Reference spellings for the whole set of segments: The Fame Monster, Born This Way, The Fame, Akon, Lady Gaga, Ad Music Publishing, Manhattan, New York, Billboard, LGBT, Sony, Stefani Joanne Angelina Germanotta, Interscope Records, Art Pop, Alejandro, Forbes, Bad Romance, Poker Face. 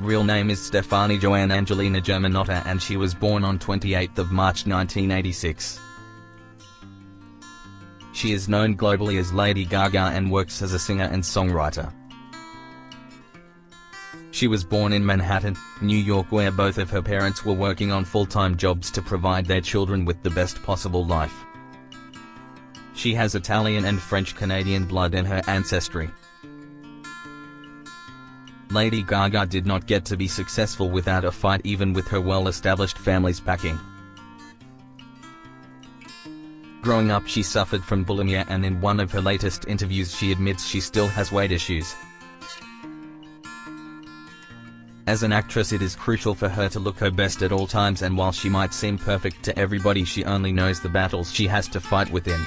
Real name is Stefani Joanne Angelina Germanotta, and she was born on 28th of March 1986. She is known globally as Lady Gaga and works as a singer and songwriter. She was born in Manhattan, New York, where both of her parents were working on full-time jobs to provide their children with the best possible life. She has Italian and French-Canadian blood in her ancestry. Lady Gaga did not get to be successful without a fight, even with her well-established family's backing. Growing up, she suffered from bulimia, and in one of her latest interviews she admits she still has weight issues. As an actress, it is crucial for her to look her best at all times, and while she might seem perfect to everybody, she only knows the battles she has to fight within.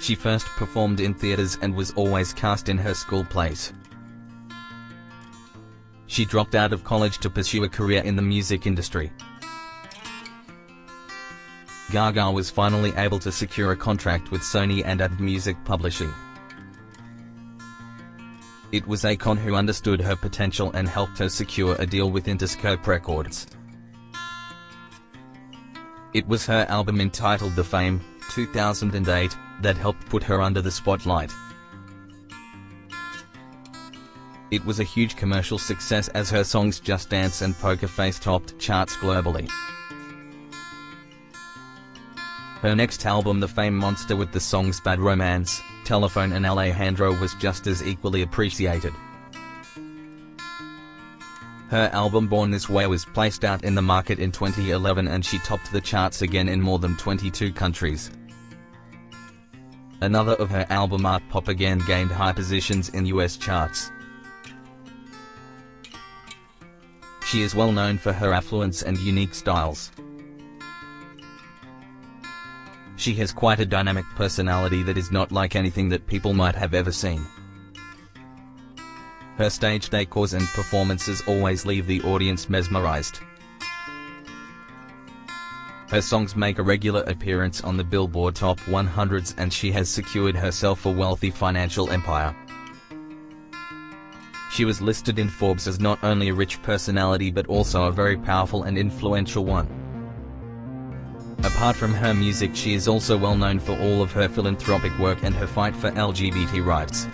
She first performed in theaters and was always cast in her school plays. She dropped out of college to pursue a career in the music industry. Gaga was finally able to secure a contract with Sony and Ad Music Publishing. It was Akon who understood her potential and helped her secure a deal with Interscope Records. It was her album entitled The Fame, 2008, that helped put her under the spotlight. It was a huge commercial success, as her songs Just Dance and Poker Face topped charts globally. Her next album, The Fame Monster, with the songs Bad Romance, Telephone and Alejandro, was just as equally appreciated. Her album Born This Way was placed out in the market in 2011, and she topped the charts again in more than 22 countries. Another of her album, Art Pop, again gained high positions in US charts. She is well known for her affluence and unique styles. She has quite a dynamic personality that is not like anything that people might have ever seen. Her stage decors and performances always leave the audience mesmerized. Her songs make a regular appearance on the Billboard Top 100s, and she has secured herself a wealthy financial empire. She was listed in Forbes as not only a rich personality but also a very powerful and influential one. Apart from her music, she is also well known for all of her philanthropic work and her fight for LGBT rights.